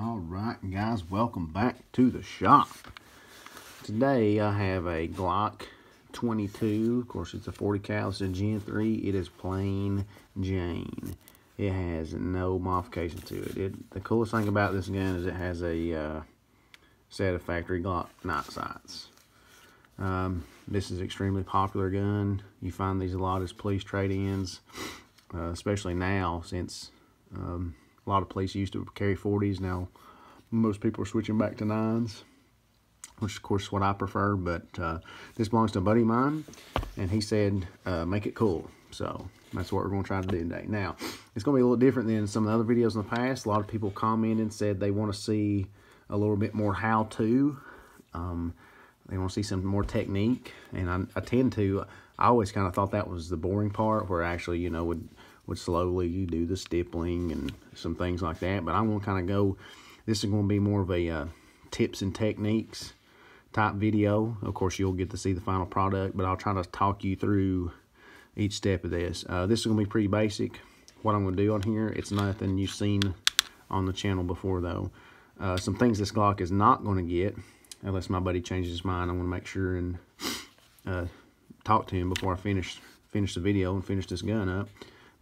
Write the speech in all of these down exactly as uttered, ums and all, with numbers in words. All right, guys, welcome back to the shop. Today I have a Glock twenty-two. Of course, it's a forty cal. It's a Gen three. It is plain Jane. It has no modification to it. It the coolest thing about this gun is it has a uh, set of factory Glock night sights. Um, this is an extremely popular gun. You find these a lot as police trade-ins, uh, especially now since... Um, A lot of police used to carry forties. Now, most people are switching back to nines, which, of course, is what I prefer. But uh, this belongs to a buddy of mine, and he said, uh, make it cool. So that's what we're going to try to do today. Now, it's going to be a little different than some of the other videos in the past. A lot of people commented and said they want to see a little bit more how-to. Um, they want to see some more technique. And I, I tend to, I always kind of thought that was the boring part where I actually, you know, would... would slowly you do the stippling and some things like that. But I'm going to kind of go, this is going to be more of a uh, tips and techniques type video. Of course, you'll get to see the final product, but I'll try to talk you through each step of this. Uh, this is going to be pretty basic. What I'm going to do on here, it's nothing you've seen on the channel before, though. Uh, some things this Glock is not going to get, unless my buddy changes his mind. I want to make sure and uh, talk to him before I finish, finish the video and finish this gun up.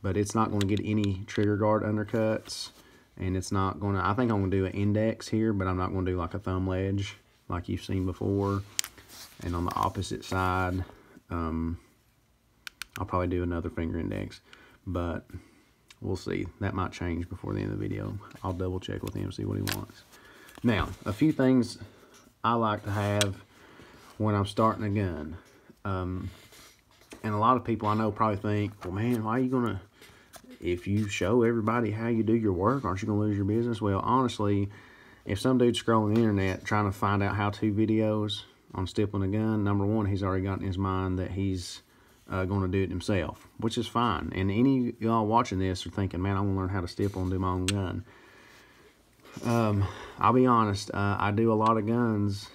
But it's not going to get any trigger guard undercuts, and it's not going to, I think I'm going to do an index here, but I'm not going to do like a thumb ledge like you've seen before. And on the opposite side, um, I'll probably do another finger index, but we'll see. That might change before the end of the video. I'll double check with him, see what he wants. Now, a few things I like to have when I'm starting a gun. Um, and a lot of people I know probably think, well, man, why are you going to, if you show everybody how you do your work, aren't you going to lose your business? Well, honestly, if some dude's scrolling the internet trying to find out how-to videos on stippling a gun, number one, he's already got in his mind that he's uh, going to do it himself, which is fine. And any of y'all watching this are thinking, man, I want to learn how to stipple and do my own gun. Um, I'll be honest, uh, I do a lot of guns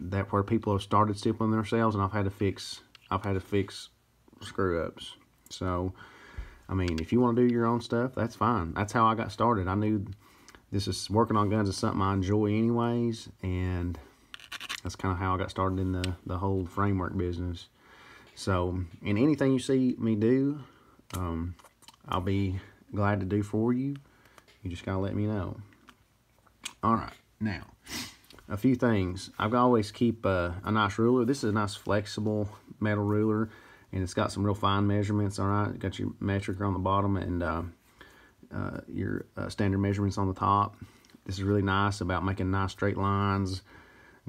that where people have started stippling themselves, and I've had to fix, I've had to fix screw-ups. So... I mean, if you want to do your own stuff, that's fine. That's how I got started. I knew this is working on guns is something I enjoy anyways, and that's kind of how I got started in the, the whole framework business. So, and anything you see me do, um, I'll be glad to do for you. You just got to let me know. All right, now, a few things. I've always keep uh, a nice ruler. This is a nice flexible metal ruler. And it's got some real fine measurements, all right? Got your metric on the bottom and uh, uh, your uh, standard measurements on the top. This is really nice about making nice straight lines,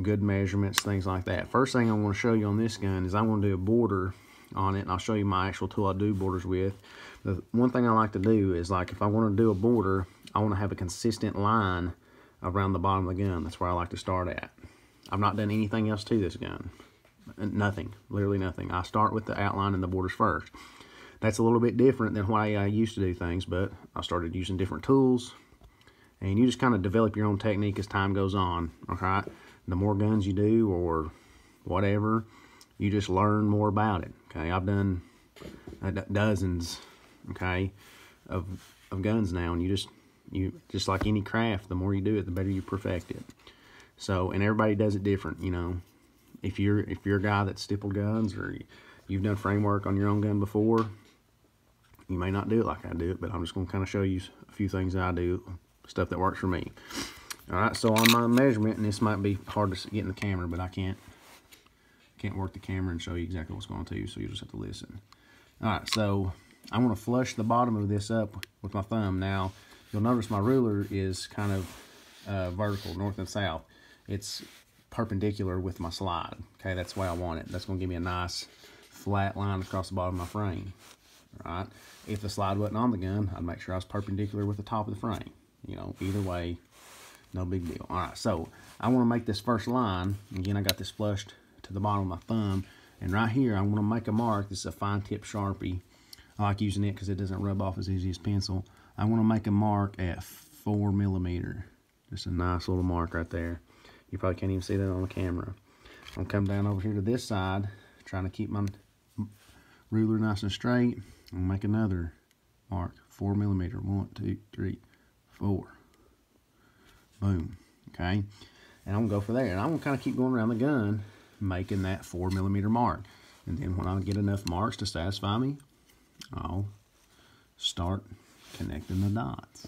good measurements, things like that. First thing I want to show you on this gun is I want to do a border on it, and I'll show you my actual tool I do borders with. The one thing I like to do is, like, if I want to do a border, I want to have a consistent line around the bottom of the gun. That's where I like to start at. I've not done anything else to this gun. Nothing, literally nothing. I start with the outline and the borders first. That's a little bit different than why I used to do things, but I started using different tools, and you just kind of develop your own technique as time goes on, okay? The more guns you do or whatever, you just learn more about it, okay? I've done dozens, okay, of, of guns now, and you just, you just like any craft, the more you do it, the better you perfect it. So, and everybody does it different, you know. If you're if you're a guy that stippled guns or you've done framework on your own gun before, you may not do it like I do it, but I'm just going to kind of show you a few things that I do, stuff that works for me. All right, so on my measurement, and this might be hard to get in the camera, but I can't can't work the camera and show you exactly what's going to, so you just have to listen. All right, so I'm going to flush the bottom of this up with my thumb. Now, you'll notice my ruler is kind of uh, vertical, north and south. It's perpendicular with my slide, okay? That's the way I want it. That's going to give me a nice flat line across the bottom of my frame, all right? If the slide wasn't on the gun, I'd make sure I was perpendicular with the top of the frame. You know, either way, no big deal. All right, so I want to make this first line. Again, I got this flushed to the bottom of my thumb, and right here, I want to make a mark. This is a fine tip Sharpie. I like using it because it doesn't rub off as easy as pencil. I want to make a mark at four millimeter. Just a nice little mark right there. You probably can't even see that on the camera. I'm gonna come down over here to this side, trying to keep my ruler nice and straight. I'm gonna make another mark, four millimeter. One, two, three, four. Boom. Okay. And I'm going to go for there. And I'm going to kind of keep going around the gun, making that four millimeter mark. And then when I get enough marks to satisfy me, I'll start connecting the dots.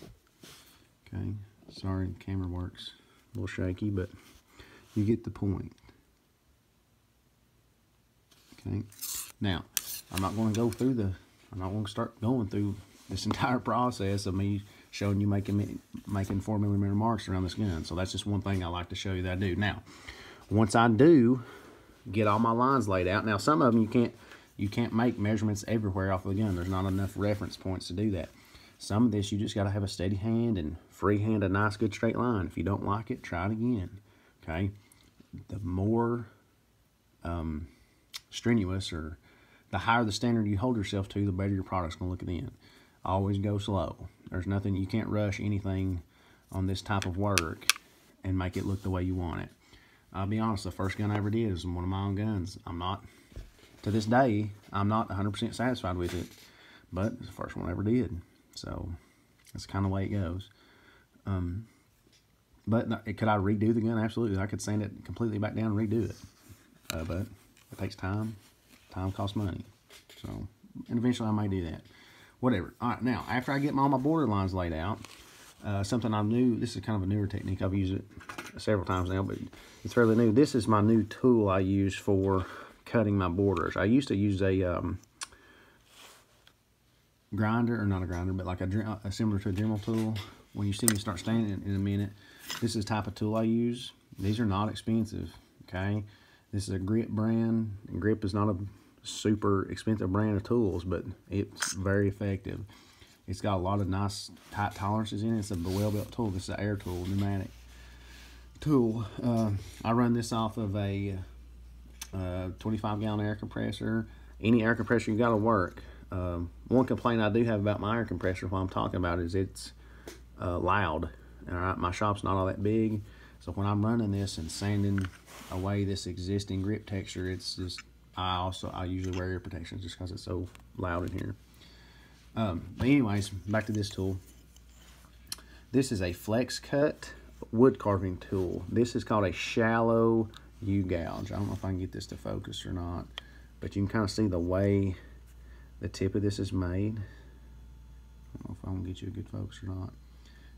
Okay. Sorry, the camera works a little shaky, but you get the point. Okay. Now, I'm not going to go through the, I'm not going to start going through this entire process of me showing you making making four millimeter marks around this gun. So that's just one thing I like to show you that I do. Now, once I do get all my lines laid out, now some of them you can't you can't make measurements everywhere off of the gun. There's not enough reference points to do that. Some of this you just got to have a steady hand and freehand a nice good straight line. If you don't like it, try it again. Okay, the more um, strenuous or the higher the standard you hold yourself to, the better your product's gonna look at the end. Always go slow. There's nothing, you can't rush anything on this type of work and make it look the way you want it. I'll be honest, the first gun I ever did was one of my own guns. I'm not, to this day, I'm not one hundred percent satisfied with it, but it's the first one I ever did. So that's kind of the way it goes. Um, but could I redo the gun? Absolutely. I could sand it completely back down and redo it. Uh, but it takes time. Time costs money. So, and eventually I may do that. Whatever. All right, now, after I get all my border lines laid out, uh, something I knew, this is kind of a newer technique. I've used it several times now, but it's fairly new. This is my new tool I use for cutting my borders. I used to use a um, grinder, or not a grinder, but like a, a similar to a Dremel tool. When you see me start standing in a minute, this is the type of tool I use. These are not expensive, okay? This is a Grip brand. Grip is not a super expensive brand of tools, but it's very effective. It's got a lot of nice tight tolerances in it. It's a well-built tool. This is an air tool, pneumatic tool. Uh, I run this off of a twenty-five gallon uh, air compressor. Any air compressor, you got to work. Um, one complaint I do have about my air compressor while I'm talking about it is it's uh, loud. All right, my shop's not all that big. So when I'm running this and sanding away this existing grip texture, it's just, I also, I usually wear ear protection just because it's so loud in here. Um, but anyways, back to this tool. This is a flex cut wood carving tool. This is called a shallow U-gouge. I don't know if I can get this to focus or not, but you can kind of see the way the tip of this is made. I don't know if I'm gonna get you a good focus or not.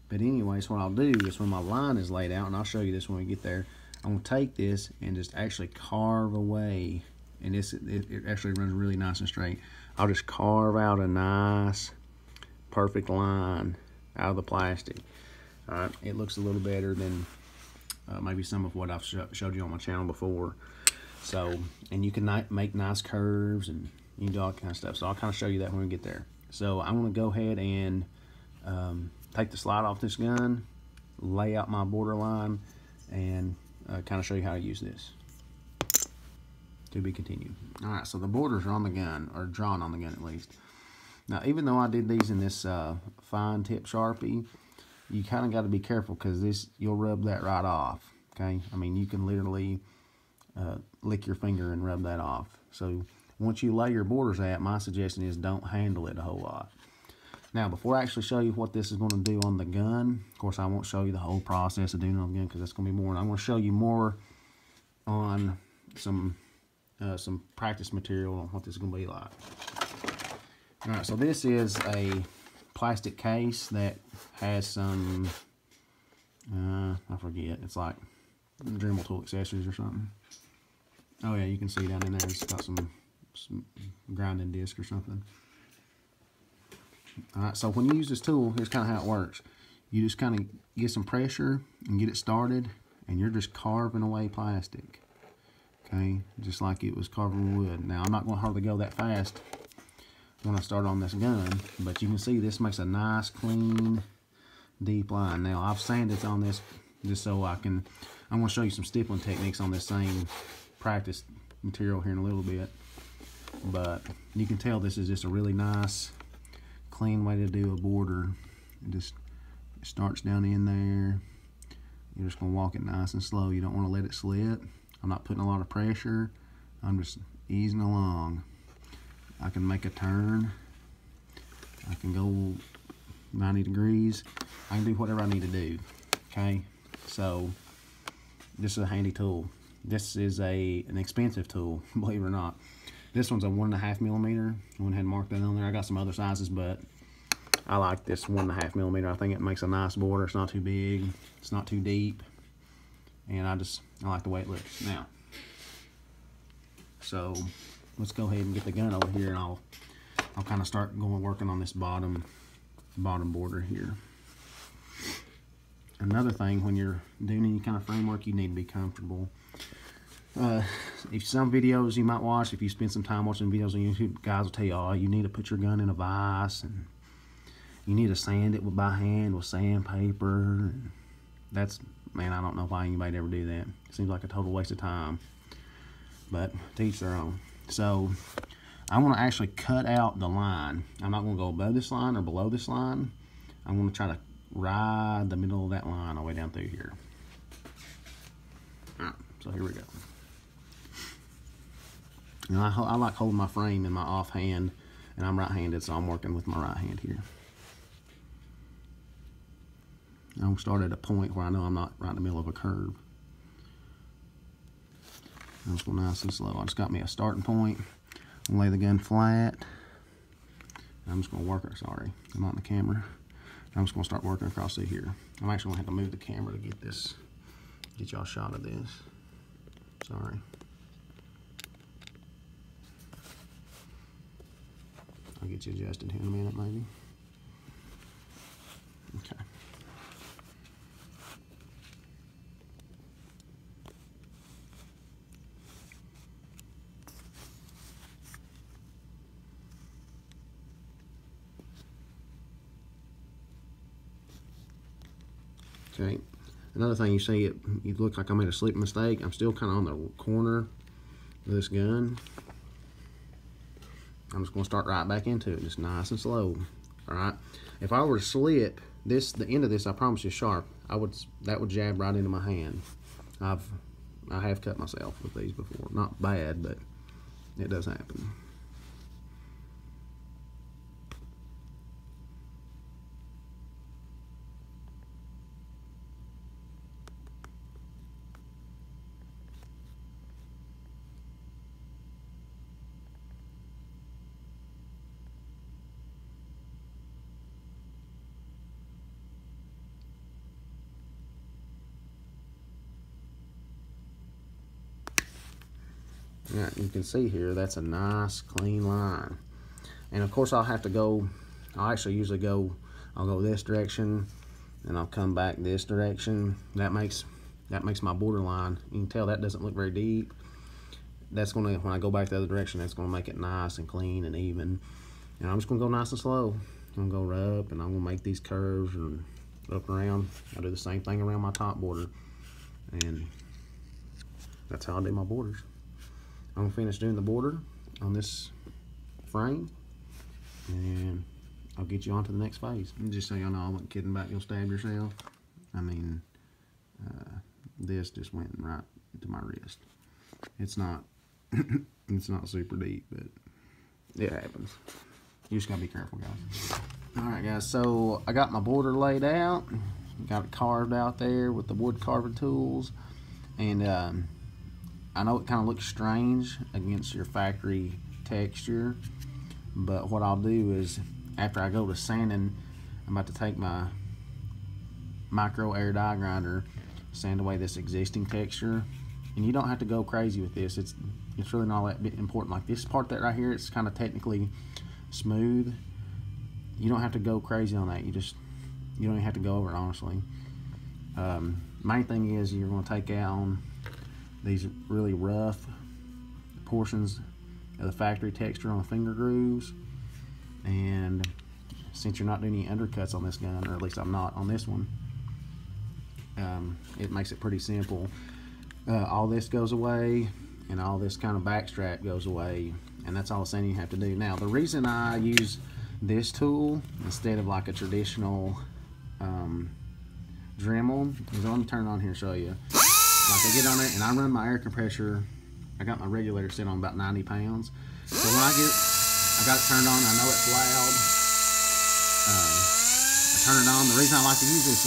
But anyways, what I'll do is when my line is laid out, and I'll show you this when we get there, I'm going to take this and just actually carve away. And this, it, it actually runs really nice and straight. I'll just carve out a nice, perfect line out of the plastic. All right, it looks a little better than uh, maybe some of what I've sh showed you on my channel before. So, and you can make nice curves and you can do all kind of stuff. So I'll kind of show you that when we get there. So I'm going to go ahead and... Um, take the slide off this gun, lay out my border line, and uh, kind of show you how to use this. To be continued. All right, so the borders are on the gun, or drawn on the gun at least. Now, even though I did these in this uh, fine tip Sharpie, you kind of got to be careful because this, you'll rub that right off, okay? I mean, you can literally uh, lick your finger and rub that off. So once you lay your borders out, my suggestion is don't handle it a whole lot. Now, before I actually show you what this is going to do on the gun, of course, I won't show you the whole process of doing it on the gun because that's going to be more. And I'm going to show you more on some uh, some practice material on what this is going to be like. All right, so this is a plastic case that has some, uh, I forget, it's like Dremel tool accessories or something. Oh, yeah, you can see down in there it's got some, some grinding disc or something. All right, so when you use this tool, here's kind of how it works. You just kind of get some pressure and get it started, and you're just carving away plastic, okay? Just like it was carving wood. Now, I'm not going to hardly go that fast when I start on this gun, but you can see this makes a nice, clean, deep line. Now, I've sanded on this just so I can... I'm going to show you some stippling techniques on this same practice material here in a little bit, but you can tell this is just a really nice... clean way to do a border. It just it starts down in there. You're just gonna walk it nice and slow. You don't want to let it slip. I'm not putting a lot of pressure. I'm just easing along. I can make a turn. I can go ninety degrees. I can do whatever I need to do. Okay, So this is a handy tool. This is a an expensive tool, believe it or not. This one's a one and a half millimeter. I went ahead and marked that on there. I got some other sizes, but I like this one and a half millimeter. I think it makes a nice border. It's not too big, it's not too deep, and I just I like the way it looks now. So let's go ahead and get the gun over here, and I'll I'll kind of start going working on this bottom bottom border here. Another thing, when you're doing any kind of framework, you need to be comfortable. Uh, if some videos you might watch, if you spend some time watching videos on YouTube, guys will tell you, oh, you need to put your gun in a vise, and you need to sand it with, by hand with sandpaper. That's, man, I don't know why anybody'd ever do that. It seems like a total waste of time. But to each their own. So I want to actually cut out the line. I'm not going to go above this line or below this line. I'm going to try to ride the middle of that line all the way down through here. All right, so here we go. And I, I like holding my frame in my offhand, and I'm right-handed, so I'm working with my right hand here. I'm starting at a point where I know I'm not right in the middle of a curve. I'm just going nice and slow. I just got me a starting point. I'm going to lay the gun flat. I'm just going to work it. Sorry, I'm not in the camera. I'm just going to start working across through here. I'm actually going to have to move the camera to get this, get y'all a shot of this. Sorry. I'll get you adjusted here in a minute, maybe. Okay. Okay. Another thing, you see it, you look like I made a sleep mistake. I'm still kind of on the corner of this gun. I'm just going to start right back into it, just nice and slow. All right. If I were to slip this, the end of this, I promise you, sharp. I would that would jab right into my hand. I've I have cut myself with these before. Not bad, but it does happen. Yeah, you can see here, that's a nice clean line. And of course I'll have to go, I'll actually usually go, I'll go this direction and I'll come back this direction. That makes, that makes my border line. You can tell that doesn't look very deep. That's gonna, when I go back the other direction, that's gonna make it nice and clean and even. And I'm just gonna go nice and slow. I'm gonna go up and I'm gonna make these curves and up around. I'll do the same thing around my top border. And that's how I do my borders. I'm gonna finish doing the border on this frame, and I'll get you on to the next phase. And just so y'all know, I wasn't kidding about you'll stab yourself. I mean, uh, this just went right to my wrist. It's not, it's not super deep, but it happens. You just gotta be careful, guys. All right, guys. So I got my border laid out, got it carved out there with the wood carving tools, and. Um, I know it kind of looks strange against your factory texture, but what I'll do is after I go to sanding, I'm about to take my micro air die grinder, sand away this existing texture, and you don't have to go crazy with this. It's it's really not that bit important. Like this part that right here, it's kind of technically smooth. You don't have to go crazy on that. You just you don't even have to go over it honestly. Um, main thing is you're going to take out these really rough portions of the factory texture on the finger grooves, and since you're not doing any undercuts on this gun, or at least I'm not on this one, um, it makes it pretty simple. Uh, all this goes away, and all this kind of backstrap goes away, and that's all the sanding you have to do. Now, the reason I use this tool instead of like a traditional um, Dremel is I'm gonna turn it on here and show you. Like I get on it and I run my air compressor. I got my regulator set on about ninety pounds. So when I get it, I got it turned on. I know it's loud. Um, I turn it on. The reason I like to use this,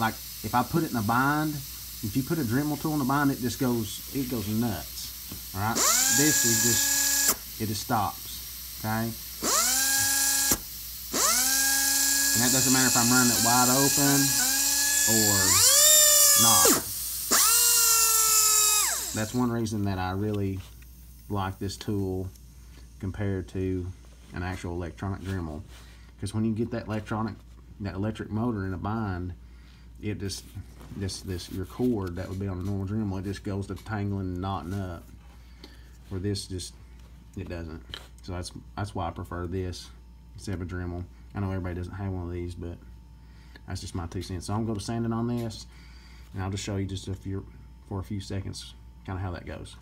like, like if I put it in a bind, if you put a Dremel tool in a bind, it just goes, it goes nuts. All right, this is just, it just stops. Okay, and that doesn't matter if I'm running it wide open or not. That's one reason that I really like this tool compared to an actual electronic Dremel, because when you get that electronic, that electric motor in a bind, it just, this, this, your cord that would be on a normal Dremel, it just goes to tangling and knotting up. Where this just, it doesn't. So that's that's why I prefer this instead of a Dremel. I know everybody doesn't have one of these, but that's just my two cents. So I'm going to sand it on this, and I'll just show you just a few, for a few seconds, kind of how that goes.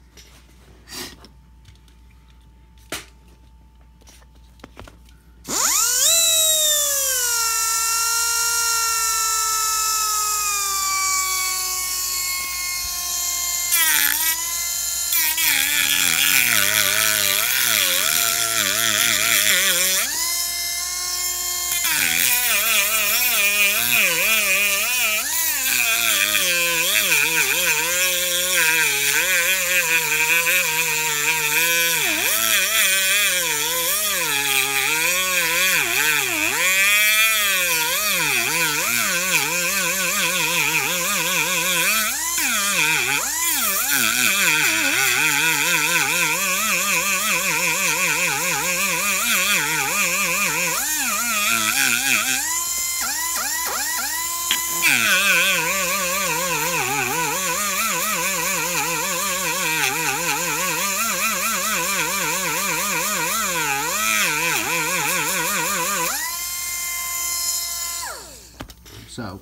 So,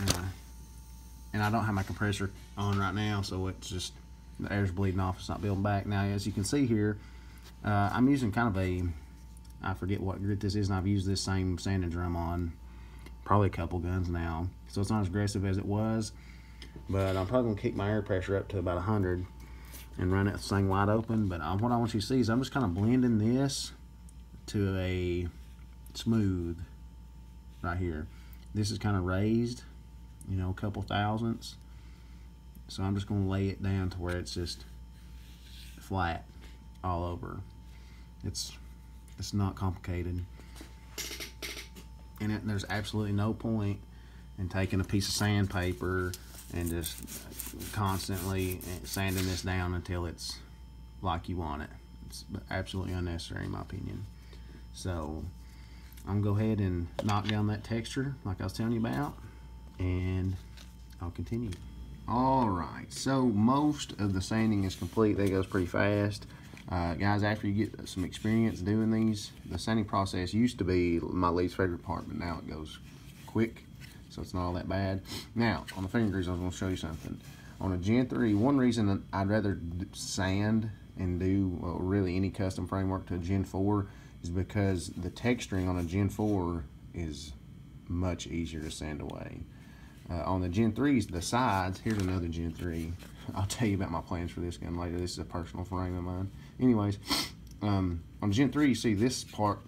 uh, and I don't have my compressor on right now, so it's just, the air's bleeding off, it's not building back. Now, as you can see here, uh, I'm using kind of a, I forget what grit this is, and I've used this same sanding drum on probably a couple guns now. So it's not as aggressive as it was, but I'm probably gonna keep my air pressure up to about one hundred and run that thing wide open. But um, what I want you to see is I'm just kind of blending this to a smooth right here. This is kind of raised, you know, a couple thousandths. So I'm just going to lay it down to where it's just flat all over. It's it's not complicated. And it, there's absolutely no point in taking a piece of sandpaper and just constantly sanding this down until it's like you want it. It's absolutely unnecessary in my opinion. So I'm going to go ahead and knock down that texture like I was telling you about, and I'll continue. All right, so most of the sanding is complete. That goes pretty fast. Uh, guys, after you get some experience doing these, the sanding process used to be my least favorite part, but now it goes quick, so it's not all that bad. Now, on the fingers, I was going to show you something. On a Gen three, one reason that I'd rather sand and do well, really any custom framework to a Gen four is because the texturing on a Gen four is much easier to sand away. Uh, on the Gen threes, the sides, here's another Gen three. I'll tell you about my plans for this gun later. This is a personal frame of mine. Anyways, um, on Gen three, you see this part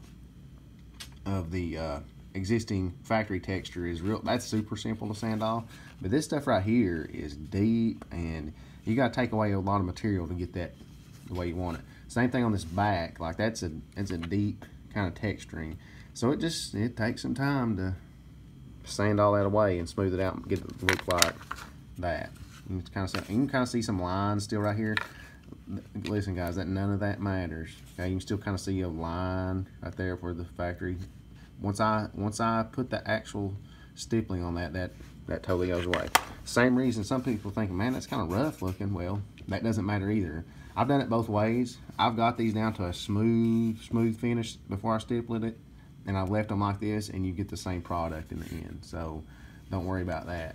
of the uh, existing factory texture is real. That's super simple to sand off. But this stuff right here is deep, and you gotta take away a lot of material to get that the way you want it. Same thing on this back, like that's a that's a deep kind of texturing. So it just, it takes some time to sand all that away and smooth it out and get it to look like that. And it's kind of, you can kind of see some lines still right here. Listen guys, that none of that matters. Okay, you can still kind of see a line right there for the factory. Once I once I put the actual stippling on that, that, that totally goes away. Same reason some people think, man, that's kind of rough looking. Well, that doesn't matter either. I've done it both ways. I've got these down to a smooth, smooth finish before I stippled it, and I've left them like this, and you get the same product in the end. So don't worry about that.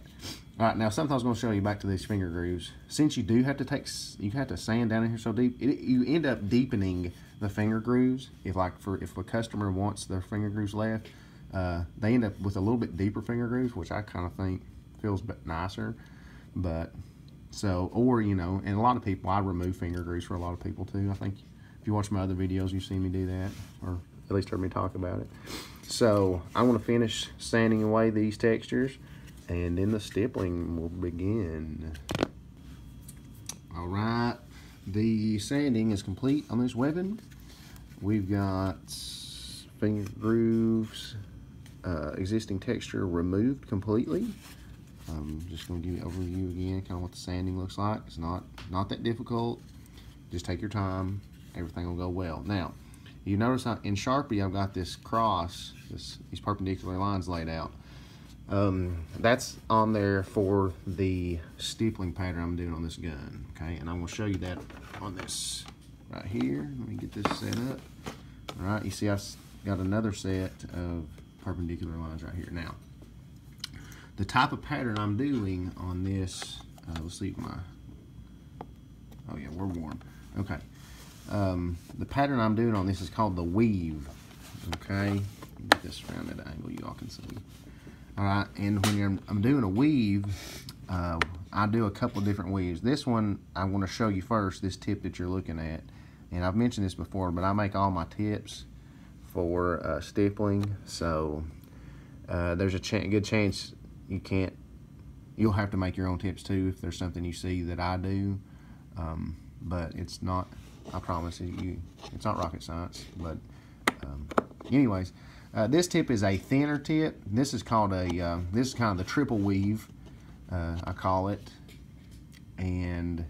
All right, now something I was going to show you back to these finger grooves. Since you do have to take, you have to sand down in here so deep, it, you end up deepening the finger grooves. If like for if a customer wants their finger grooves left, uh, they end up with a little bit deeper finger grooves, which I kind of think feels a bit nicer, but. So, or, you know, and a lot of people, I remove finger grooves for a lot of people too. I think if you watch my other videos, you've seen me do that, or at least heard me talk about it. So, I want to finish sanding away these textures. and then the stippling will begin. All right, the sanding is complete on this weapon. We've got finger grooves, uh, existing texture removed completely. I'm just going to give you an overview again, kind of what the sanding looks like. It's not, not that difficult. Just take your time. Everything will go well. Now, you notice how in Sharpie I've got this cross, this, these perpendicular lines laid out. Um, that's on there for the stippling pattern I'm doing on this gun. Okay, and I'm going to show you that on this right here. Let me get this set up. All right, you see I've got another set of perpendicular lines right here. Now, the type of pattern I'm doing on this, uh, let's see if my, oh yeah, we're warm. Okay, um, the pattern I'm doing on this is called the weave. Okay, get this rounded angle you all can see. All right, and when you're, I'm doing a weave, uh, I do a couple of different weaves. This one I want to show you first, this tip that you're looking at. And I've mentioned this before, but I make all my tips for uh, stippling. So uh, there's a ch good chance you can't, you'll have to make your own tips too if there's something you see that I do. Um, but it's not, I promise you, it's not rocket science. But um, anyways. Uh, this tip is a thinner tip. This is called a, uh, this is kind of the triple weave, uh, I call it. And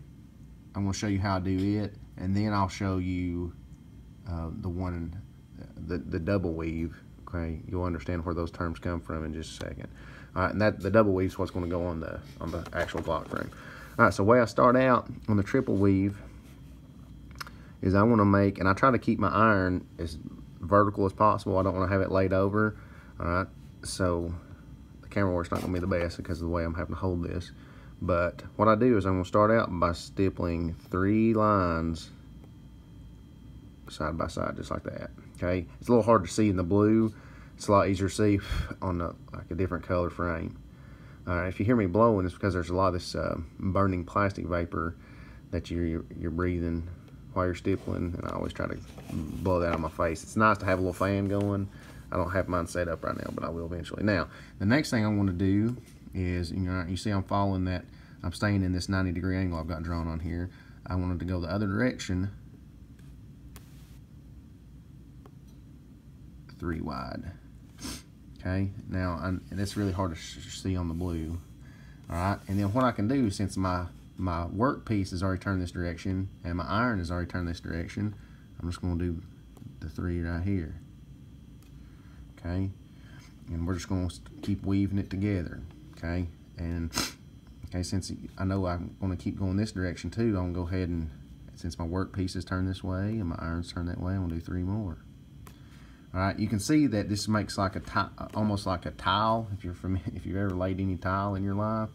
I'm gonna show you how I do it. And then I'll show you uh, the one, the, the double weave, okay? You'll understand where those terms come from in just a second. All right, and that, the double weave is what's gonna go on the, on the actual Glock frame. All right, so the way I start out on the triple weave is I wanna make, and I try to keep my iron as vertical as possible. I don't want to have it laid over. All right, so the camera work's not gonna be the best because of the way I'm having to hold this, but what I do is I'm gonna start out by stippling three lines side by side, just like that. Okay, it's a little hard to see in the blue. It's a lot easier to see on the, like a different color frame. All right, if you hear me blowing, it's because there's a lot of this uh, burning plastic vapor that you're you're breathing while you're stippling, and I always try to blow that out of my face. It's nice to have a little fan going. I don't have mine set up right now, but I will eventually. Now, the next thing I want to do is, you know, you see I'm following that, I'm staying in this ninety degree angle I've got drawn on here. I wanted to go the other direction, three wide. Okay, now, I'm, and it's really hard to sh see on the blue. All right, and then what I can do, since my my work piece is already turned this direction and my iron is already turned this direction, I'm just going to do the three right here. Okay, and we're just going to keep weaving it together. Okay, and okay, since I know I'm going to keep going this direction too, I'm going to go ahead and, since my work piece is turned this way and my iron's turned that way, I'm going to do three more. All right, you can see that this makes like a, almost like a tile. If you're familiar, if you've ever laid any tile in your life,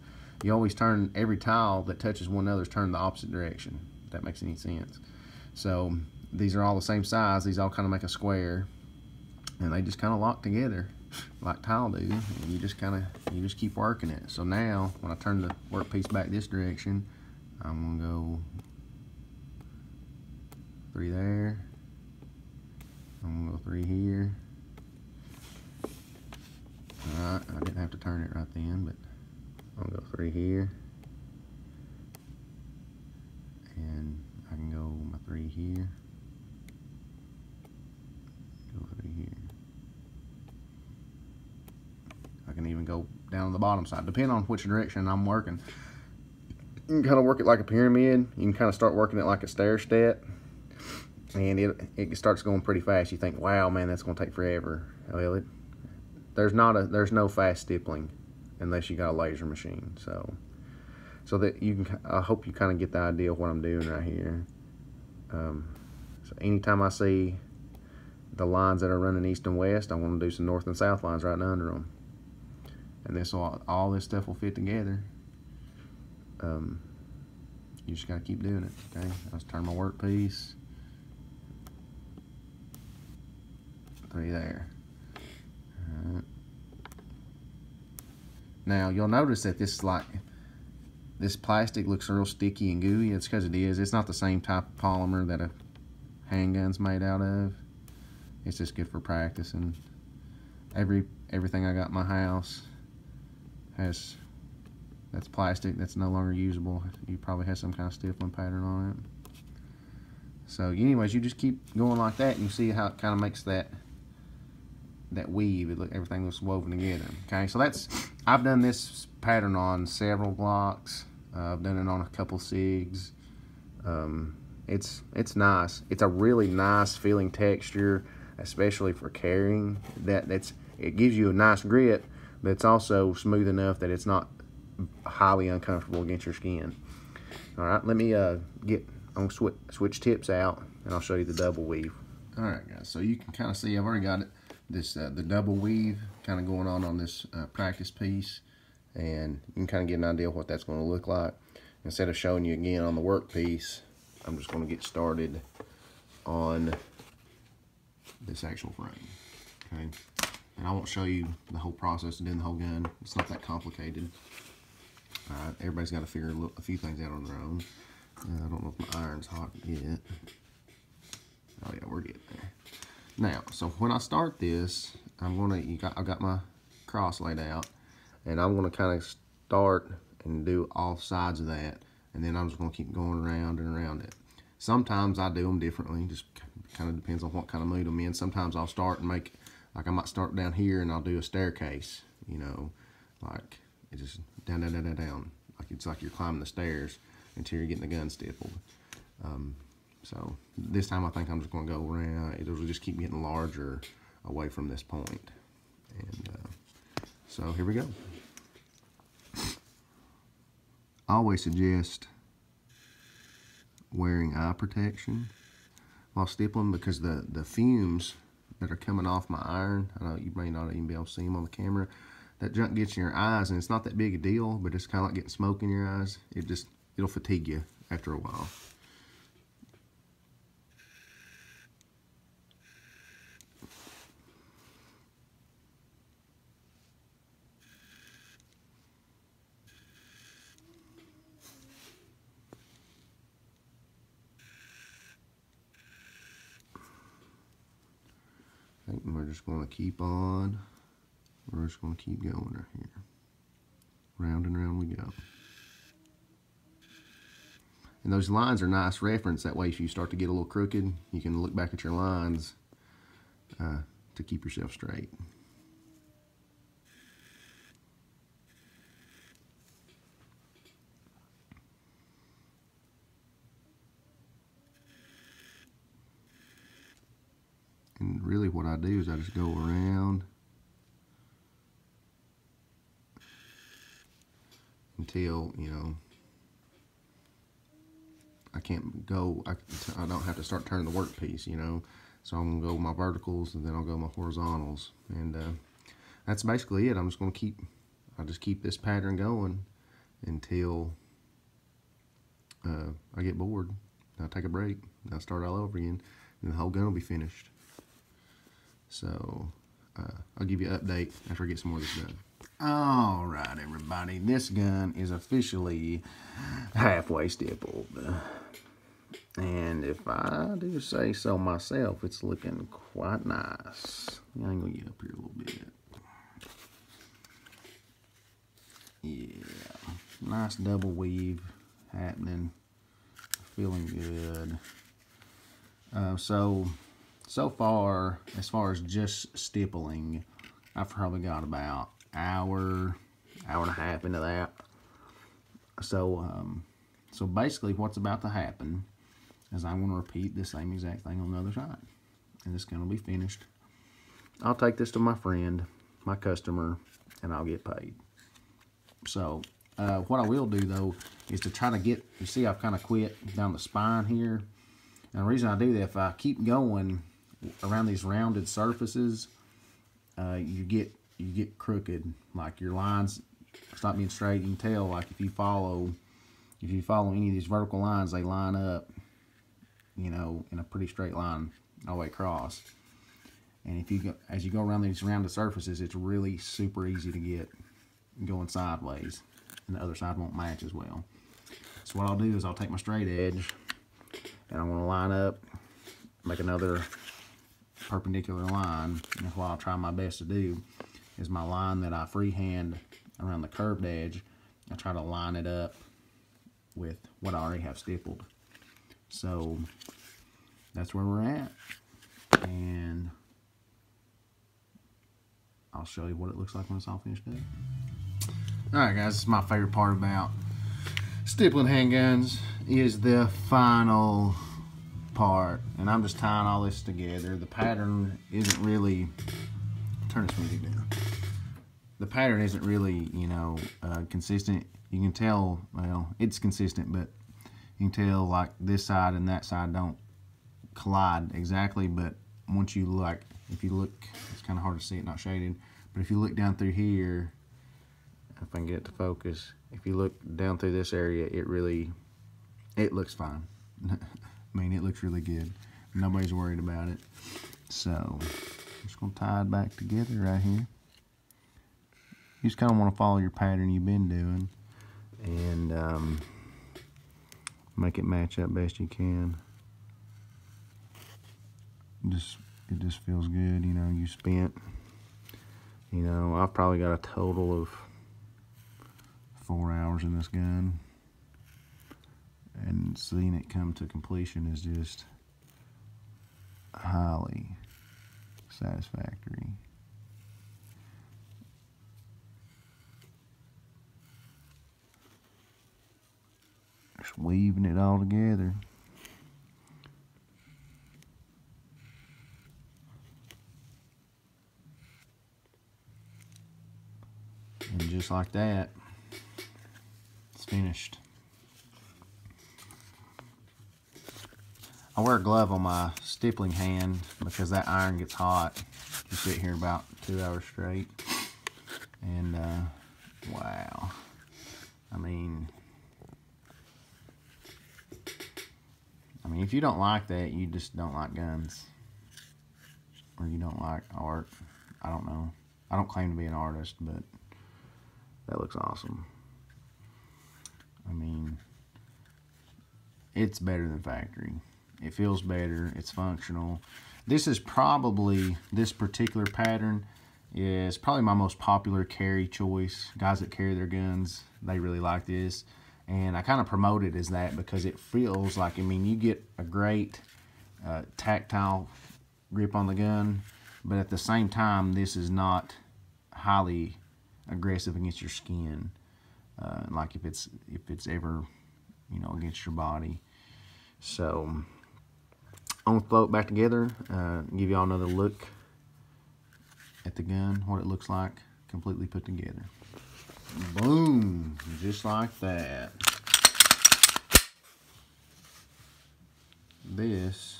you always turn, every tile that touches one another is turned the opposite direction, if that makes any sense. So these are all the same size. These all kind of make a square, and they just kind of lock together like tile do, and you just kind of, you just keep working it. So now when I turn the workpiece back this direction, I'm gonna go three there, I'm gonna go three here. All right, I didn't have to turn it right then, but I'll go three here, and I can go my three here, go three here. I can even go down to the bottom side, depending on which direction I'm working. You can kind of work it like a pyramid. You can kind of start working it like a stair step, and it, it starts going pretty fast. You think, wow, man, that's going to take forever. Well, it, there's, not a, there's no fast stippling unless you got a laser machine. So so that you can, I hope you kind of get the idea of what I'm doing right here. Um, so anytime I see the lines that are running east and west, I want to do some north and south lines right under them. And this all, all this stuff will fit together. Um, you just gotta keep doing it, okay? I just turn my work piece. Three there. All right. Now, you'll notice that this, like, this plastic looks real sticky and gooey. It's because it is. It's not the same type of polymer that a handgun's made out of. It's just good for practicing. Every, everything I got in my house has, that's plastic, that's no longer usable. You probably have some kind of stippling pattern on it. So anyways, you just keep going like that and you see how it kind of makes that that weave. It look, everything looks woven together. Okay, so that's, I've done this pattern on several Glocks. Uh, I've done it on a couple Sigs. Um, it's it's nice. It's a really nice feeling texture, especially for carrying. That that's it gives you a nice grip, but it's also smooth enough that it's not highly uncomfortable against your skin. All right, let me uh, get on switch switch tips out, and I'll show you the double weave. All right, guys. So you can kind of see I've already got it. This uh, the double weave kind of going on on this uh, practice piece, and you can kind of get an idea of what that's going to look like. Instead of showing you again on the work piece, I'm just going to get started on this actual frame. Okay, and I won't show you the whole process of doing the whole gun. It's not that complicated. Uh, everybody's got to figure a, little, a few things out on their own. Uh, I don't know if my iron's hot yet. Oh yeah, we're getting there. Now, so when I start this, I'm gonna, you got, I got my cross laid out, and I'm gonna kind of start and do all sides of that, and then I'm just gonna keep going around and around it. Sometimes I do them differently, just kind of depends on what kind of mood I'm in. Sometimes I'll start and make, like I might start down here and I'll do a staircase, you know, like it's just down, down, down, down, down. Like it's like you're climbing the stairs until you're getting the gun stippled. Um, So this time I think I'm just going to go around. It'll just keep getting larger away from this point. And uh, so here we go. I always suggest wearing eye protection while stippling, because the, the fumes that are coming off my iron, I know you may not even be able to see them on the camera, that junk gets in your eyes, and it's not that big a deal, but it's kind of like getting smoke in your eyes. It just, it'll fatigue you after a while. I think we're just going to keep on. We're just going to keep going right here. Round and round we go. And those lines are nice reference. That way if you start to get a little crooked, you can look back at your lines uh, to keep yourself straight. And really what I do is I just go around until, you know, I can't go, I, I don't have to start turning the workpiece, you know. So I'm going to go with my verticals, and then I'll go with my horizontals. And uh, that's basically it. I'm just going to keep, I just keep this pattern going until uh, I get bored. I take a break, and I start all over again, and the whole gun will be finished. So, uh, I'll give you an update after I get some more of this done. All right, everybody. This gun is officially halfway stippled. And if I do say so myself, it's looking quite nice. I'm going to get up here a little bit. Yeah. Nice double weave happening. Feeling good. Uh, so... So far, as far as just stippling, I've probably got about hour, hour and a half into that. So, um, so basically what's about to happen is I'm going to repeat the same exact thing on the other side. And it's going to be finished. I'll take this to my friend, my customer, and I'll get paid. So, uh, what I will do, though, is to try to get, you see I've kind of quit down the spine here. And the reason I do that, if I keep going around these rounded surfaces, uh, you get you get crooked. Like your lines stop being straight. You can tell, like if you follow if you follow any of these vertical lines, they line up, you know, in a pretty straight line all the way across. And if you go, as you go around these rounded surfaces, it's really super easy to get going sideways, and the other side won't match as well. So what I'll do is I'll take my straight edge, and I'm going to line up, make another perpendicular line. And that's what I'll try my best to do, is my line that I freehand, around the curved edge, I try to line it up with what I already have stippled. So that's where we're at, and I'll show you what it looks like when it's all finished up. Alright guys, this is my favorite part about stippling handguns, is the final part, and I'm just tying all this together. The pattern isn't really, turn this music down, the pattern isn't really, you know, uh, consistent. You can tell, well, it's consistent, but you can tell like this side and that side don't collide exactly, but once you like, if you look, it's kind of hard to see it, not shaded, but if you look down through here, if I can get it to focus, if you look down through this area, it really, it looks fine. I mean, it looks really good. Nobody's worried about it. So, I'm just going to tie it back together right here. You just kind of want to follow your pattern you've been doing, and um, make it match up best you can. Just, it just feels good, you know, you spent, you know, I've probably got a total of four hours in this gun, and seeing it come to completion is just highly satisfactory. Just weaving it all together. And just like that, it's finished. I wear a glove on my stippling hand because that iron gets hot. You sit here about two hours straight. And, uh, wow. I mean... I mean, if you don't like that, you just don't like guns, or you don't like art. I don't know. I don't claim to be an artist, but that looks awesome. I mean, it's better than factory. It feels better. It's functional. This is probably, this particular pattern is probably my most popular carry choice. Guys that carry their guns, they really like this. And I kind of promote it as that because it feels like, I mean, you get a great uh, tactile grip on the gun, but at the same time, this is not highly aggressive against your skin. Uh, like if it's, if it's ever, you know, against your body. So, I'm going to float back together, uh, give y'all another look at the gun, what it looks like, completely put together. Boom, just like that. This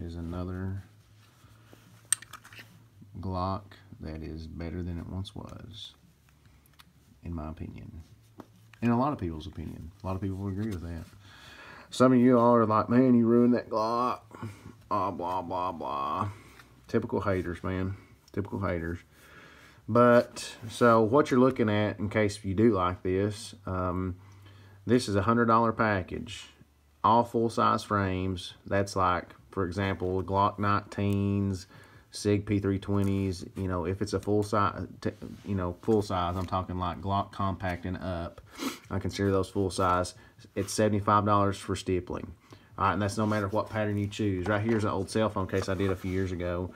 is another Glock that is better than it once was, in my opinion, in a lot of people's opinion. A lot of people will agree with that. Some of you all are like, man, you ruined that Glock, blah blah blah blah. Typical haters, man, typical haters. But, so what you're looking at, in case you do like this, um, this is a one hundred dollar package. All full-size frames. That's like, for example, Glock nineteens, Sig P three twenties. You know, if it's a full-size, you know, full-size, I'm talking like Glock Compact and up. I consider those full-size. It's seventy-five dollars for stippling. All right, and that's no matter what pattern you choose. Right here's an old cell phone case I did a few years ago.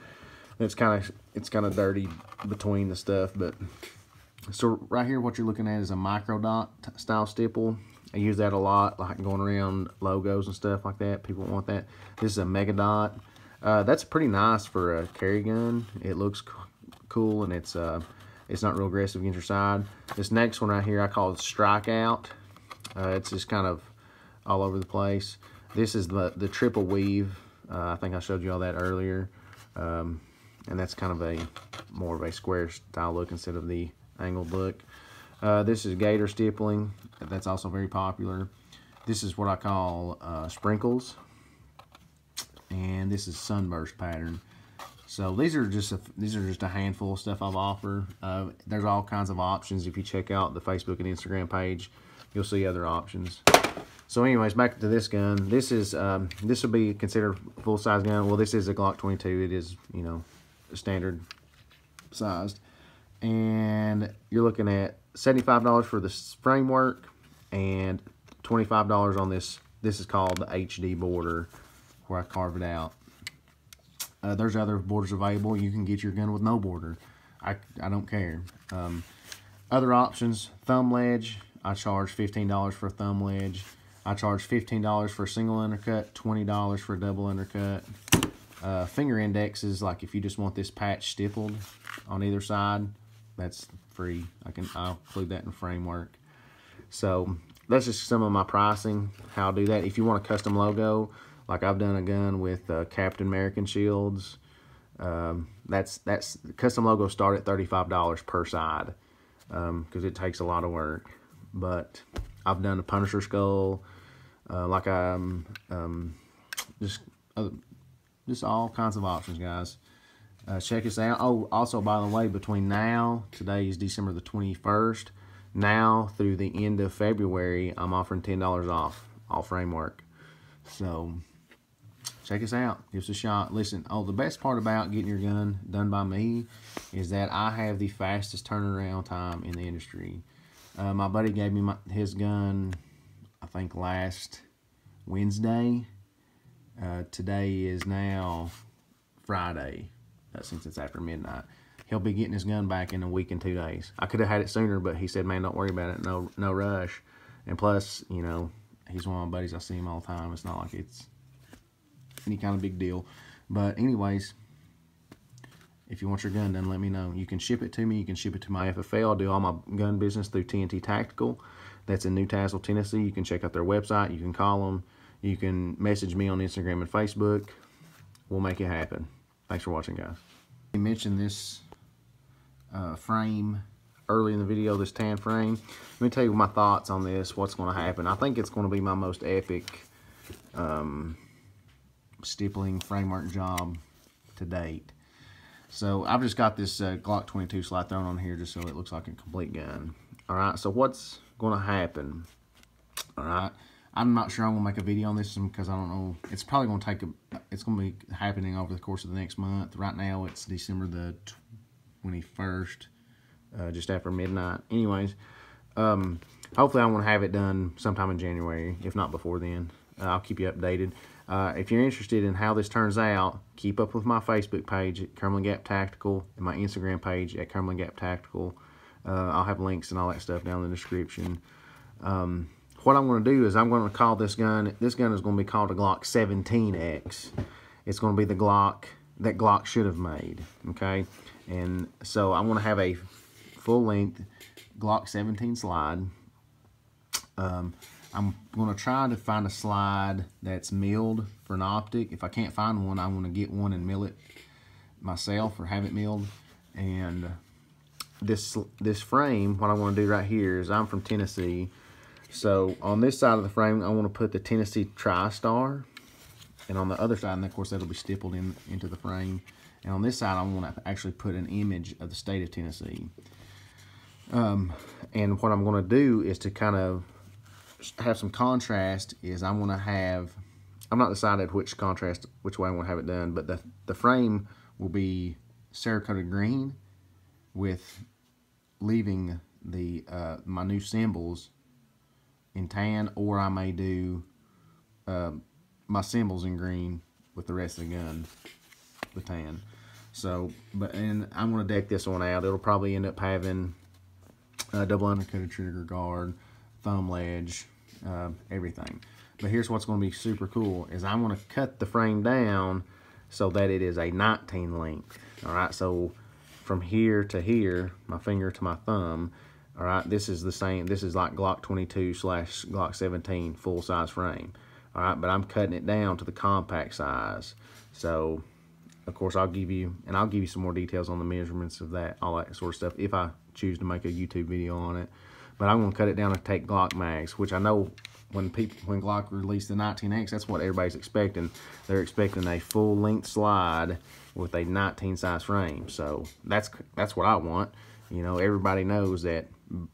It's kind of it's kind of dirty between the stuff, but so right here, what you're looking at is a micro dot style stipple. I use that a lot, like going around logos and stuff like that. People want that. This is a mega dot. Uh, that's pretty nice for a carry gun. It looks cool, and it's uh, it's not real aggressive against your side. This next one right here, I call it Strikeout. Uh, it's just kind of all over the place. This is the the triple weave. Uh, I think I showed you all that earlier. Um, And that's kind of a more of a square style look instead of the angled look. Uh, this is gator stippling. That's also very popular. This is what I call uh, sprinkles. And this is sunburst pattern. So these are just a, these are just a handful of stuff I've offered. Uh, there's all kinds of options. If you check out the Facebook and Instagram page, you'll see other options. So anyways, back to this gun. This is um, this would be considered a full-size gun. Well, this is a Glock twenty-two. It is, you know, standard sized, and you're looking at seventy-five dollars for this framework and twenty-five dollars on this. This is called the H D border, where I carve it out. Uh, there's other borders available. You can get your gun with no border. I, I don't care. Um, other options, thumb ledge. I charge fifteen dollars for a thumb ledge. I charge fifteen dollars for a single undercut, twenty dollars for a double undercut. Uh, finger indexes, like if you just want this patch stippled on either side, that's free. I can, I'll include that in the framework. So that's just some of my pricing, how I do that. If you want a custom logo, like I've done a gun with uh, Captain American shields, um, that's that's custom logos start at thirty-five dollars per side, because um, it takes a lot of work. But I've done a Punisher skull, uh, like I'm um, just other, just all kinds of options, guys. Uh, check us out. Oh, also, by the way, between now, today is December the twenty-first. Now through the end of February, I'm offering ten dollars off all framework. So check us out. Give us a shot. Listen, oh, the best part about getting your gun done by me is that I have the fastest turnaround time in the industry. Uh, my buddy gave me my, his gun, I think, last Wednesday. Uh, today is now Friday, uh, since it's after midnight. He'll be getting his gun back in a week and two days. I could have had it sooner, but he said, man, don't worry about it. No, no rush. And plus, you know, he's one of my buddies. I see him all the time. It's not like it's any kind of big deal. But anyways, if you want your gun done, let me know. You can ship it to me. You can ship it to my F F L. I do all my gun business through T N T Tactical. That's in New Tazewell, Tennessee. You can check out their website. You can call them. You can message me on Instagram and Facebook. We'll make it happen. Thanks for watching, guys. I mentioned this uh, frame early in the video, this tan frame. Let me tell you my thoughts on this, what's going to happen. I think it's going to be my most epic um, stippling framework job to date. So I've just got this uh, Glock twenty-two slide thrown on here just so it looks like a complete gun. All right, so what's going to happen? All right, I'm not sure I'm going to make a video on this one because I don't know. It's probably going to take a, it's going to be happening over the course of the next month. Right now it's December the twenty-first, uh, just after midnight. Anyways, um, hopefully I want to have it done sometime in January, if not before then. Uh, I'll keep you updated. Uh, if you're interested in how this turns out, keep up with my Facebook page at Kerlin Gap Tactical and my Instagram page at Kerlin Gap Tactical. Uh, I'll have links and all that stuff down in the description. Um, what I'm going to do is I'm going to call this gun, this gun is going to be called a Glock seventeen X. It's going to be the Glock that Glock should have made, okay? And so I'm going to have a full-length Glock seventeen slide. Um... I'm going to try to find a slide that's milled for an optic. If I can't find one, I'm going to get one and mill it myself or have it milled. And this this frame, what I want to do right here is I'm from Tennessee. So on this side of the frame, I want to put the Tennessee Tri Star. And on the other side, and of course, that'll be stippled in, into the frame. And on this side, I want to actually put an image of the state of Tennessee. Um, and what I'm going to do is to kind of have some contrast is I'm going to have, I'm not decided which contrast, which way I want to have it done, but the, the frame will be Cerakoted green with leaving the uh, my new symbols in tan, or I may do uh, my symbols in green with the rest of the gun with tan. So, but and I'm going to deck this one out. It'll probably end up having a double undercoated trigger guard, thumb ledge, uh, everything. But here's what's going to be super cool is I'm going to cut the frame down so that it is a nineteen length. All right, so from here to here, my finger to my thumb. All right, this is the same. This is like Glock twenty-two slash Glock seventeen full size frame. All right, but I'm cutting it down to the compact size. So, of course, I'll give you and I'll give you some more details on the measurements of that, all that sort of stuff, if I choose to make a YouTube video on it. But I'm going to cut it down and take Glock mags, which I know when people when Glock released the nineteen X, that's what everybody's expecting. They're expecting a full-length slide with a nineteen size frame. So that's that's what I want. You know, everybody knows that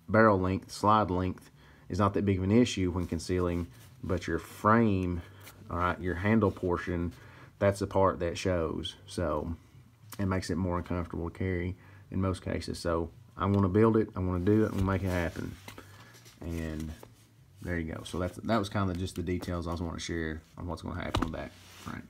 barrel length, slide length is not that big of an issue when concealing, but your frame, all right, your handle portion, that's the part that shows. So it makes it more uncomfortable to carry in most cases. So I want to build it, I want to do it, I'm going to make it happen. And there you go. So that's, that was kind of just the details I was wanting to share on what's going to happen with that. All right.